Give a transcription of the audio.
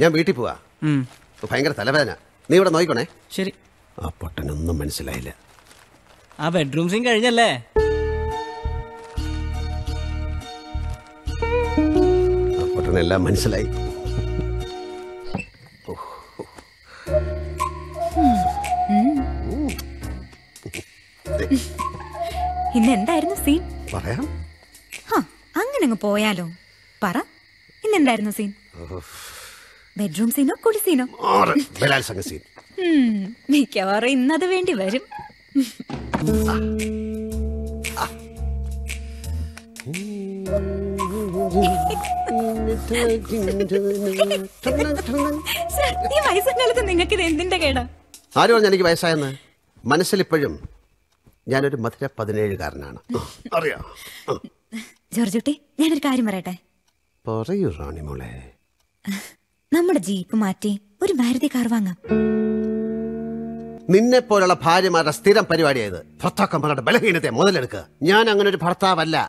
या वीटी पुआ भयंकर तलवेदना नी इवडे नोकिकोणे ശരി आ पट्टनൊന്നും മനസ്സിലായില്ല आ बेडरूम सीन കഴിഞ്ഞല്ലേ ആ പട്ടനെല്ലാം മനസ്സിലായി ഇന്നെ എന്തായിരുന്നു സീൻ പറയാം ഹാ അങ്ങനെങ്ങ് പോയാലോ പറ ഇന്നെ എന്തായിരുന്നു സീൻ बेड्रूम सीनो कुड़ीसीनो और बेलाल संगसीन मिकवारुम इन्नद वेंडी वरुम ഈ വയസ്സങ്ങലത്തെ നിങ്ങൾക്ക് ഇത് എന്തിന്റെ കേടാ ആര് പറഞ്ഞു എനിക്ക് വയസ്സായെന്ന് മനസ്സിൽ ഇപ്പോഴും ഞാൻ ഒരു മധുര 17 കാരനാണ് അറിയാ ജോർജുട്ടി ഞാൻ ഒരു കാര്യം പറയട്ടെ പറയൂ റാണി മോളെ നമ്മുടെ ജീപ്പ് മാറ്റി ഒരു മാരുതി കാർ വാങ്ങാം നിന്നെ പോലുള്ള ഭാര്യമാരുടെ സ്ഥിരം പരിപാടിയായത് ഭർത്താക്കന്മാരുടെ ബലഹീനതയെ മുതലെടുക്കുക ഞാൻ അങ്ങനെ ഒരു ഭർത്താവല്ല